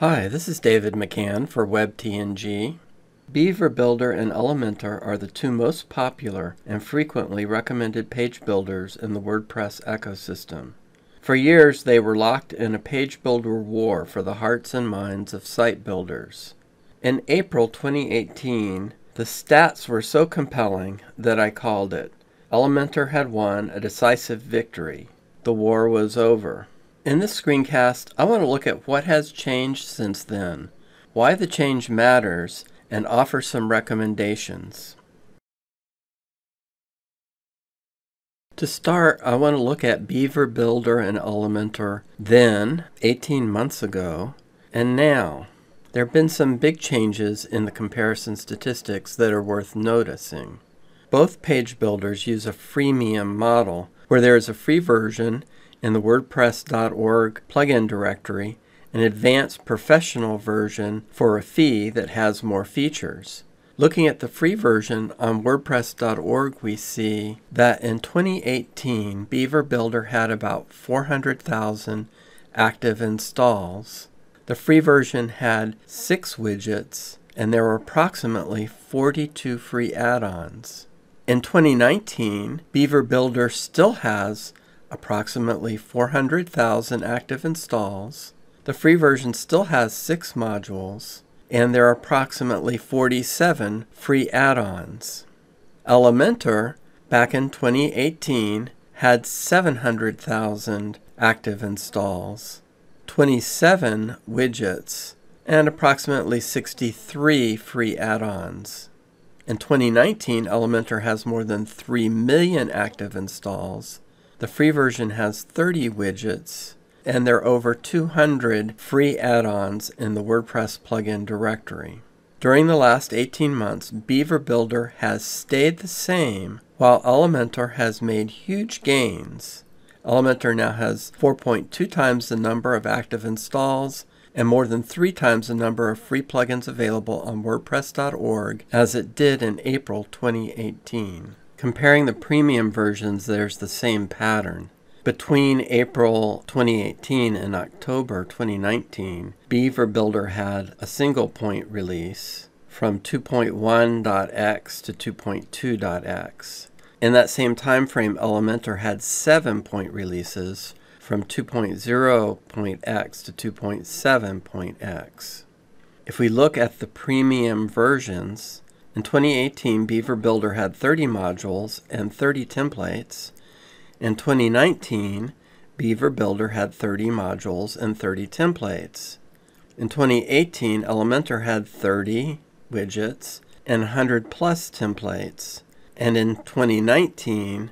Hi, this is David McCann for WebTNG. Beaver Builder and Elementor are the two most popular and frequently recommended page builders in the WordPress ecosystem. For years, they were locked in a page builder war for the hearts and minds of site builders. In April 2018, the stats were so compelling that I called it. Elementor had won a decisive victory. The war was over. In this screencast, I want to look at what has changed since then, why the change matters, and offer some recommendations. To start, I want to look at Beaver Builder and Elementor then, 18 months ago, and now. There have been some big changes in the comparison statistics that are worth noticing. Both page builders use a freemium model where there is a free version in the WordPress.org plugin directory, an advanced professional version for a fee that has more features. Looking at the free version on WordPress.org, we see that in 2018, Beaver Builder had about 400,000 active installs. The free version had 6 widgets, and there were approximately 42 free add-ons. In 2019, Beaver Builder still has approximately 400,000 active installs. The free version still has 6 modules, and there are approximately 47 free add-ons. Elementor, back in 2018, had 700,000 active installs, 27 widgets, and approximately 63 free add-ons. In 2019, Elementor has more than 3 million active installs. The free version has 30 widgets, and there are over 200 free add-ons in the WordPress plugin directory. During the last 18 months, Beaver Builder has stayed the same, while Elementor has made huge gains. Elementor now has 4.2 times the number of active installs and more than 3 times the number of free plugins available on WordPress.org as it did in April 2018. Comparing the premium versions, there's the same pattern. Between April 2018 and October 2019, Beaver Builder had a single point release from 2.1.x to 2.2.x. In that same time frame, Elementor had 7-point releases from 2.0.x to 2.7.x. If we look at the premium versions, in 2018, Beaver Builder had 30 modules and 30 templates. In 2019, Beaver Builder had 30 modules and 30 templates. In 2018, Elementor had 30 widgets and 100-plus templates. And in 2019,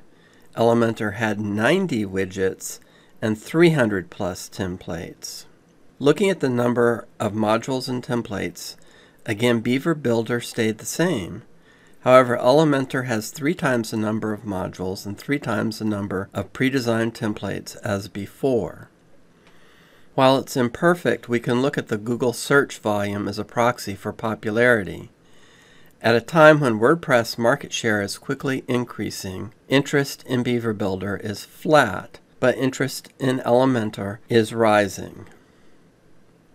Elementor had 90 widgets and 300-plus templates. Looking at the number of modules and templates, again, Beaver Builder stayed the same. However, Elementor has 3 times the number of modules and 3 times the number of pre-designed templates as before. While it's imperfect, we can look at the Google search volume as a proxy for popularity. At a time when WordPress market share is quickly increasing, interest in Beaver Builder is flat, but interest in Elementor is rising.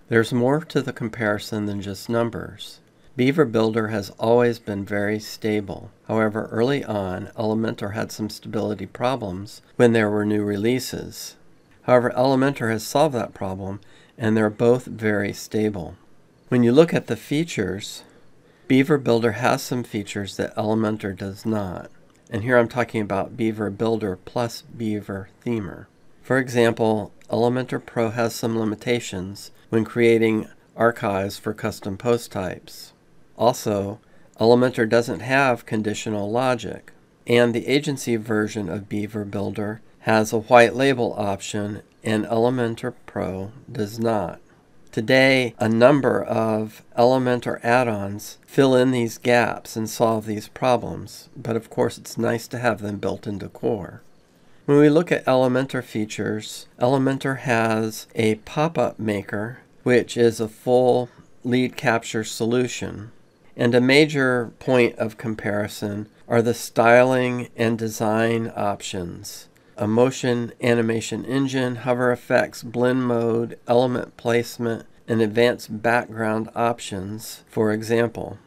There's more to the comparison than just numbers. Beaver Builder has always been very stable. However, early on, Elementor had some stability problems when there were new releases. However, Elementor has solved that problem, and they're both very stable. When you look at the features, Beaver Builder has some features that Elementor does not. And here I'm talking about Beaver Builder plus Beaver Themer. For example, Elementor Pro has some limitations when creating archives for custom post types. Also, Elementor doesn't have conditional logic. And the agency version of Beaver Builder has a white label option, and Elementor Pro does not. Today, a number of Elementor add-ons fill in these gaps and solve these problems, but of course it's nice to have them built into core. When we look at Elementor features, Elementor has a pop-up maker, which is a full lead capture solution. And a major point of comparison are the styling and design options. A motion animation engine, hover effects, blend mode, element placement, and advanced background options, for example.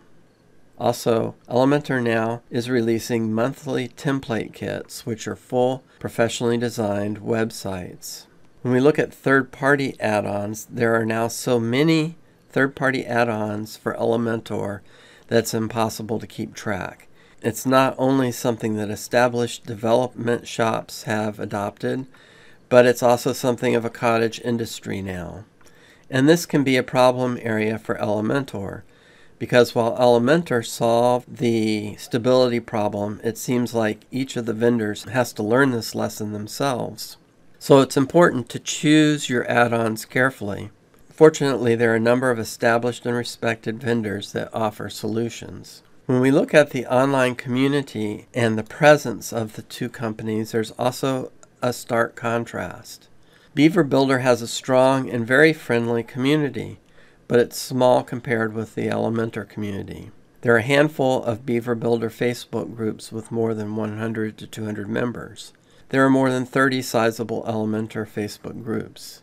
Also, Elementor now is releasing monthly template kits, which are full, professionally designed websites. When we look at third-party add-ons, there are now so many third-party add-ons for Elementor that's impossible to keep track. It's not only something that established development shops have adopted, but it's also something of a cottage industry now. And this can be a problem area for Elementor, because while Elementor solved the stability problem, it seems like each of the vendors has to learn this lesson themselves. So it's important to choose your add-ons carefully. Fortunately, there are a number of established and respected vendors that offer solutions. When we look at the online community and the presence of the two companies, there's also a stark contrast. Beaver Builder has a strong and very friendly community, but it's small compared with the Elementor community. There are a handful of Beaver Builder Facebook groups with more than 100 to 200 members. There are more than 30 sizable Elementor Facebook groups.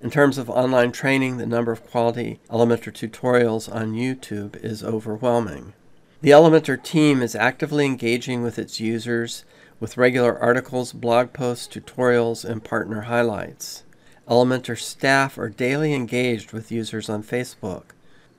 In terms of online training, the number of quality Elementor tutorials on YouTube is overwhelming. The Elementor team is actively engaging with its users with regular articles, blog posts, tutorials, and partner highlights. Elementor staff are daily engaged with users on Facebook.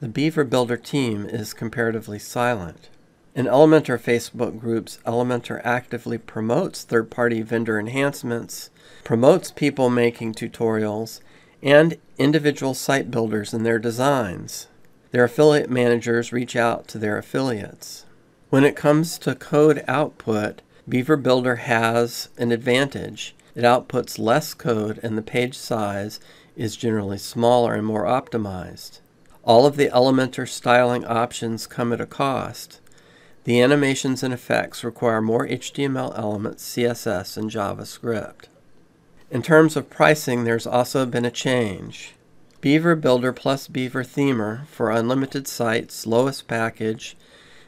The Beaver Builder team is comparatively silent. In Elementor Facebook groups, Elementor actively promotes third-party vendor enhancements, promotes people making tutorials, and individual site builders in their designs. Their affiliate managers reach out to their affiliates. When it comes to code output, Beaver Builder has an advantage. It outputs less code and the page size is generally smaller and more optimized. All of the Elementor styling options come at a cost. The animations and effects require more HTML elements, CSS, and JavaScript. In terms of pricing, there's also been a change. Beaver Builder plus Beaver Themer for unlimited sites, lowest package,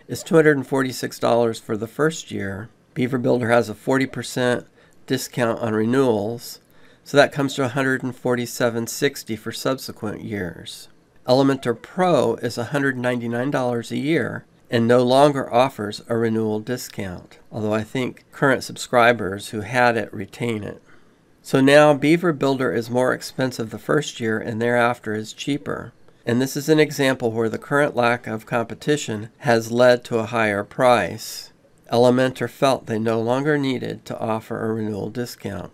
is $246 for the first year. Beaver Builder has a 40% discount on renewals, so that comes to $147.60 for subsequent years. Elementor Pro is $199 a year and no longer offers a renewal discount, although I think current subscribers who had it retain it. So now Beaver Builder is more expensive the first year and thereafter is cheaper. And this is an example where the current lack of competition has led to a higher price. Elementor felt they no longer needed to offer a renewal discount.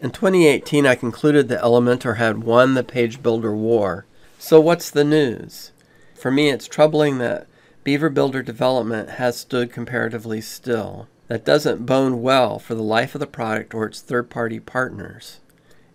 In 2018, I concluded that Elementor had won the Page Builder War. So what's the news? For me, it's troubling that Beaver Builder development has stood comparatively still. That doesn't bode well for the life of the product or its third-party partners.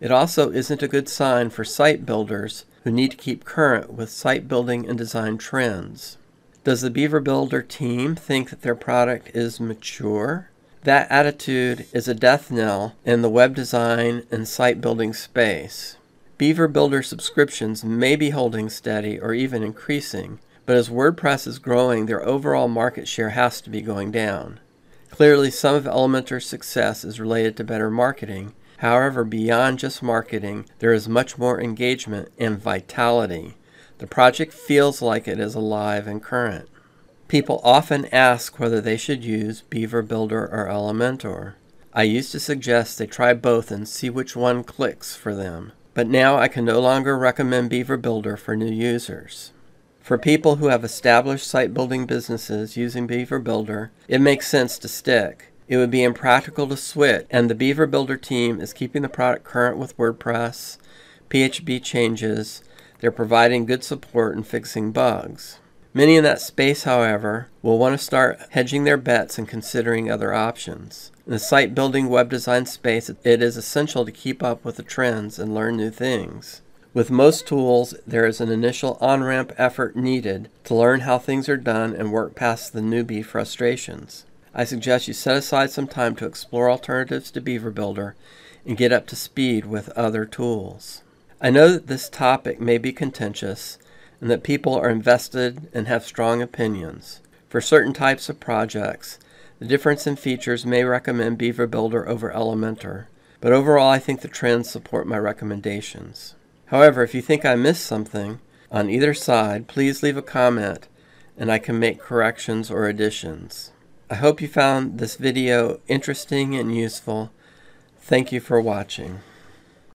It also isn't a good sign for site builders who need to keep current with site building and design trends. Does the Beaver Builder team think that their product is mature? That attitude is a death knell in the web design and site building space. Beaver Builder subscriptions may be holding steady or even increasing, but as WordPress is growing, their overall market share has to be going down. Clearly, some of Elementor's success is related to better marketing. However, beyond just marketing, there is much more engagement and vitality. The project feels like it is alive and current. People often ask whether they should use Beaver Builder or Elementor. I used to suggest they try both and see which one clicks for them, but now I can no longer recommend Beaver Builder for new users. For people who have established site building businesses using Beaver Builder, it makes sense to stick. It would be impractical to switch, and the Beaver Builder team is keeping the product current with WordPress, PHP changes. They're providing good support and fixing bugs. Many in that space, however, will want to start hedging their bets and considering other options. In the site building web design space, it is essential to keep up with the trends and learn new things. With most tools, there is an initial on-ramp effort needed to learn how things are done and work past the newbie frustrations. I suggest you set aside some time to explore alternatives to Beaver Builder and get up to speed with other tools. I know that this topic may be contentious and that people are invested and have strong opinions. For certain types of projects, the difference in features may recommend Beaver Builder over Elementor, but overall I think the trends support my recommendations. However, if you think I missed something on either side, please leave a comment and I can make corrections or additions. I hope you found this video interesting and useful. Thank you for watching.